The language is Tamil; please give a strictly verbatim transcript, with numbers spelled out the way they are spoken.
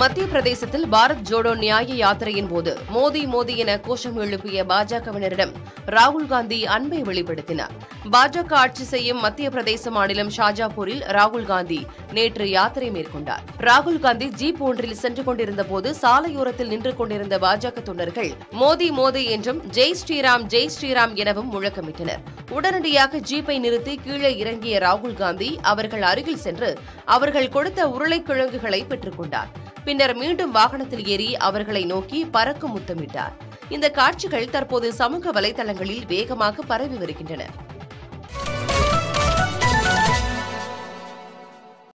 மத்திய பிரதேசத்தில் பாரத் ஜோடோ நியாய யாத்திரையின் போது மோடி மோடி என கோஷம் எழுப்பிய பாஜகவினரிடம் ராகுல் காந்தி அன்பை வெளிப்படுத்தினார். பாஜக ஆட்சி செய்யும் மத்திய பிரதேச மாநிலம் ஷாஜாபூரில் ராகுல் காந்தி நேற்று யாத்திரை மேற்கொண்டார். ராகுல் காந்தி ஜீப் ஒன்றில் சென்று கொண்டிருந்த போது சாலையோரத்தில் நின்று கொண்டிருந்த பாஜக தொண்டர்கள் மோடி மோடி என்றும் ஜெய் ஸ்ரீராம் ஜெய் ஸ்ரீராம் எனவும் முழக்கமிட்டனர். உடனடியாக ஜீப்பை நிறுத்தி கீழே இறங்கிய ராகுல் காந்தி அவர்கள் அருகில் சென்று அவர்கள் கொடுத்த உருளைக்கிழங்குகளை பெற்றுக் கொண்டார். பின்னர் மீண்டும் வாகனத்தில் ஏறி அவர்களை நோக்கி பறக்கும் முத்தமிட்டார். இந்த காட்சிகள் தற்போது சமூக வலைதளங்களில் வேகமாக பரவி வருகின்றன.